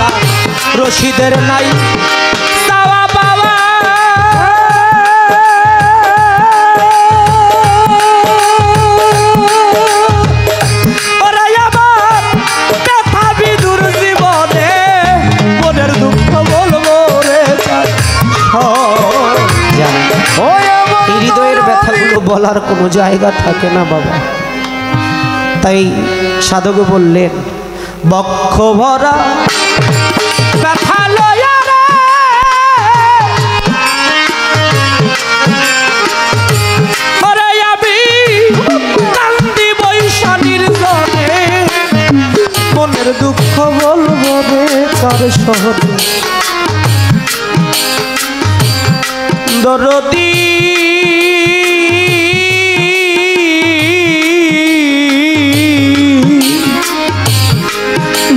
সারকার রশিদের নাই সাওয়া বাবা। ওরা আমার কথা বিদুর জীবনে মনের দুঃখ বলবো রে হৃদয়ের ব্যথাগুলো বলার কোনো জায়গা থাকে না বাবা। তাই সাধক বললেন বক্ষ ভরা ব্যথা লয়া রে ওরে আমি কান্দি বৈশালীর জনে মনের দুঃখ বলবো রে তার শহরে দরদি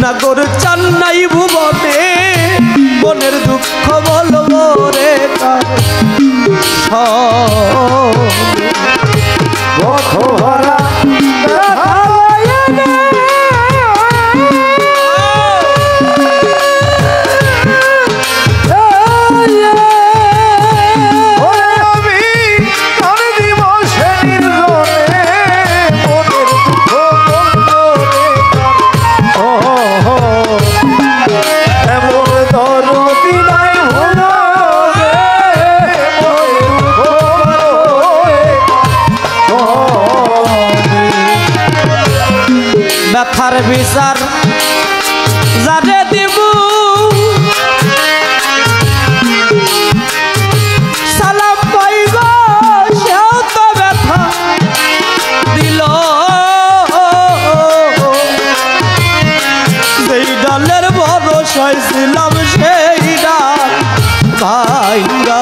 নাগর চান্নাই ভুবনে মনের দুঃখ বলবো রে তার শহরে ব্যথার বিচার যারে দিব সালাম পাইব সেও তো ব্যথা দিল সেই ডালের ভরসায় ছিলাম সেই ডাল ভাইরা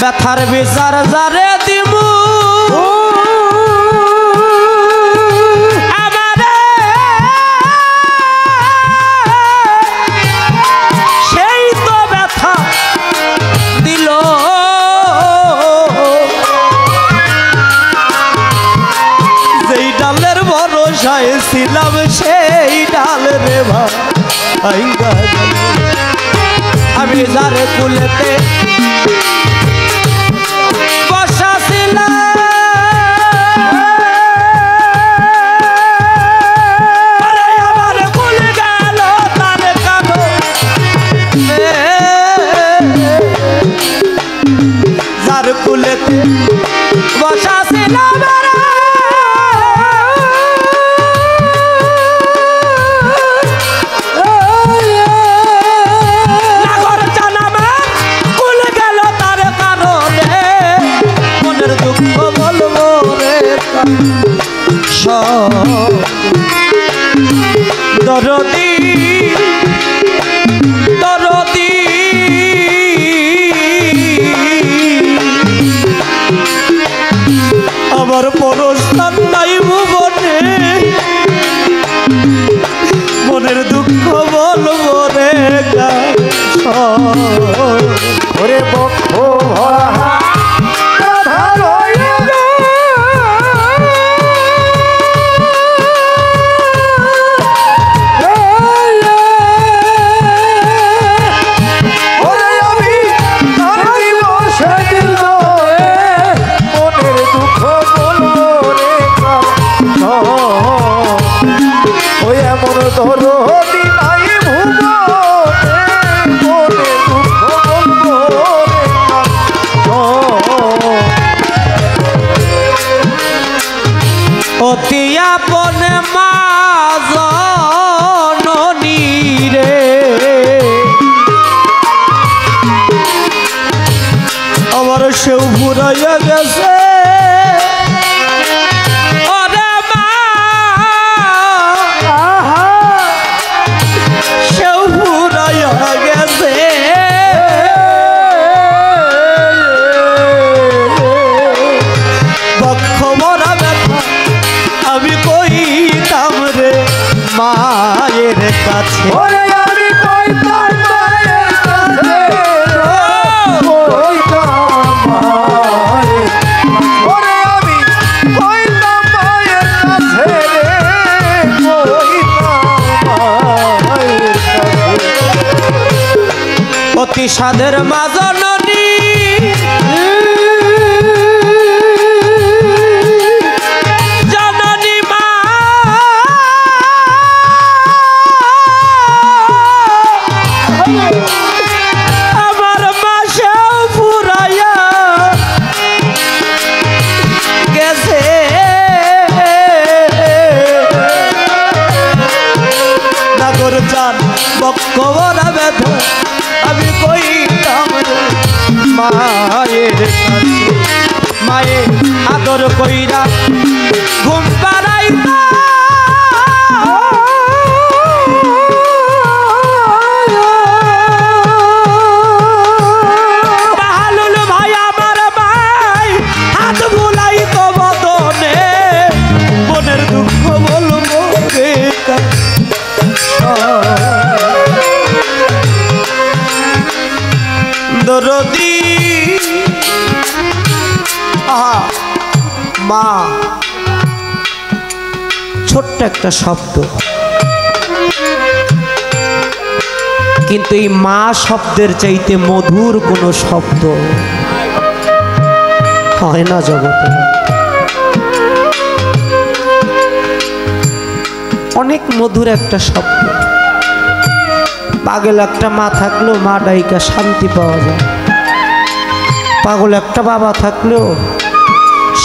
ব্যথার বিচার যারে দিব আমারে সেই তো ব্যথা দিল যেই ডালের ভরসায় ছিলাম সেই ডাল রে ভাই আমি যারে কুলেতে আমার পরস্থান নাই ভুবনে মনের দুঃখ বলবো রে ওরে বক্ষ ভরা তিয়াপনে মা জননী রে আমার সেও ভুরাইয়া গেছে ওরে মা সেও ভুরাইয়া গেছে বক্ষ ভরা ব্যথা আমি কই তামরে কি সাধের মা জননী, জননী মা আমার মাসে ফুরাইয়া গেছে, নাগর চান বকরা ব্যথা আমি কই মায়ের কাছে, মায়ের আদর কইরা ঘুম পাড়াই দরদি মা। ছোট্ট একটা শব্দ, কিন্তু এই মা শব্দের চাইতে মধুর কোনো শব্দ হয় না জগতে। অনেক মধুর একটা শব্দ, পাগল একটা মা থাকলেও মা ডাইকা শান্তি পাওয়া যায়, পাগল একটা বাবা থাকলেও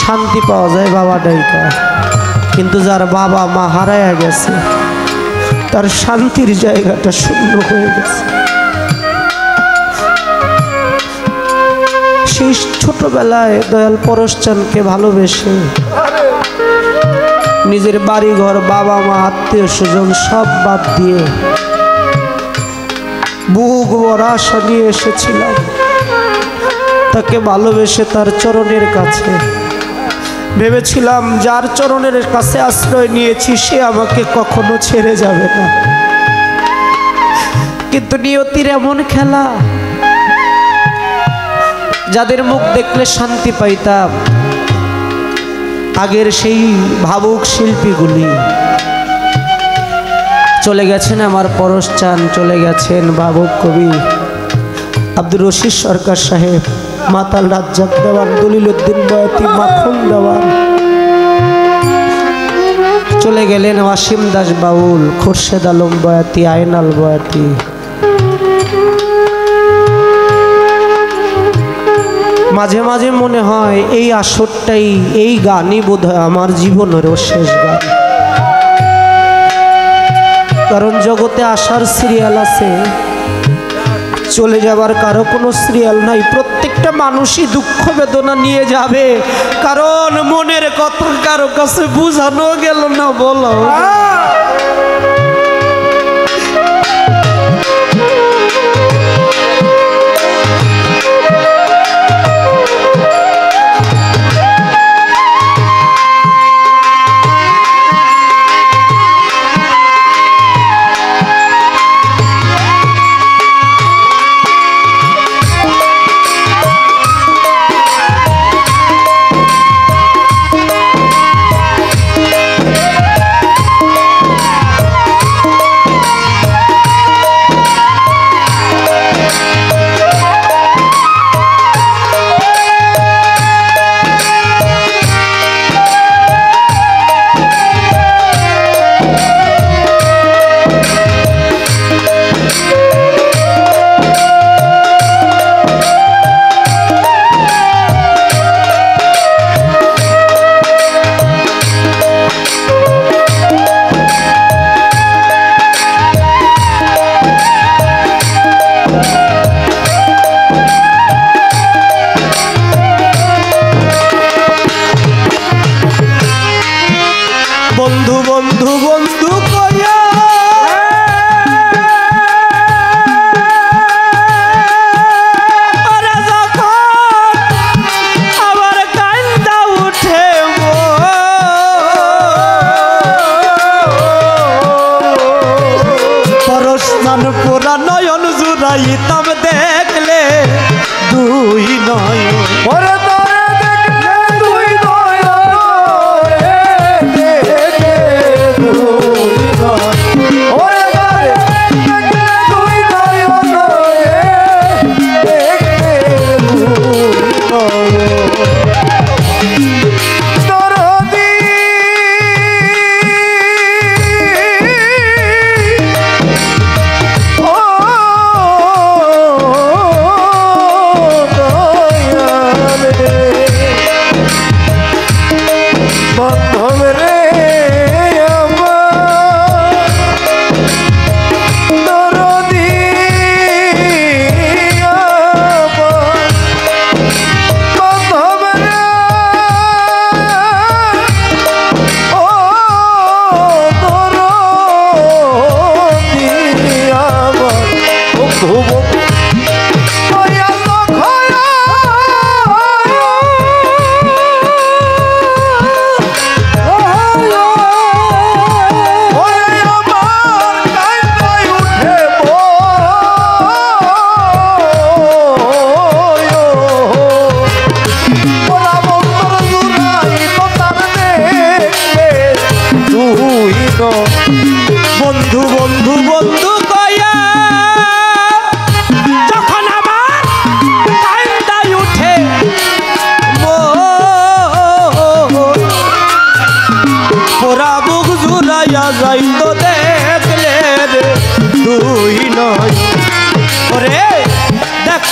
শান্তি পাওয়া যায় বাবা ডাইকা। কিন্তু যার বাবা মা হারায়া গেছে তার শান্তির জায়গাটা শূন্য হয়ে গেছে। সেই ছোটবেলায় দয়াল পরশচাঁদকে ভালোবেসে নিজের বাড়িঘর, বাবা মা, আত্মীয় স্বজন সব বাদ দিয়ে বুক ভরা আশা নিয়ে এসেছিলাম তাকে ভালোবেসে তার চরণের কাছে। ভেবেছিলাম যার চরণের কাছে আশ্রয় নিয়েছি সে আমাকে কখনো ছেড়ে যাবে না, কিন্তু নিয়তির এমন খেলা, যাদের মুখ দেখলে শান্তি পাইতাম আগের সেই ভাবুক শিল্পীগুলি চলে গেছেন। আমার পরশচাঁদ চলে গেছেন, ভাবুক কবি আব্দুর রশিদ সরকার সাহেব, মাতাল রাজ্জাক দেওয়ান, দলিল উদ্দিন বয়াতি, মাখন দেওয়ান চলে গেলেন, ওয়াসিম দাস বাউল, খোরশেদ আলম বয়াতি, আয়নাল বয়াতি। মাঝে মাঝে মনে হয় এই আসরটাই, এই গানই বোধহয় আমার জীবনেরও শেষ গান। কারণ জগতে আসার সিরিয়াল আছে, চলে যাবার কারো কোনো সিরিয়াল নাই। প্রত্যেকটা মানুষই দুঃখ বেদনা নিয়ে যাবে, কারণ মনের কথা কারো কাছে বোঝানো গেল না। বলো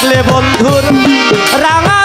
থাকলে বন্ধুর রাঙা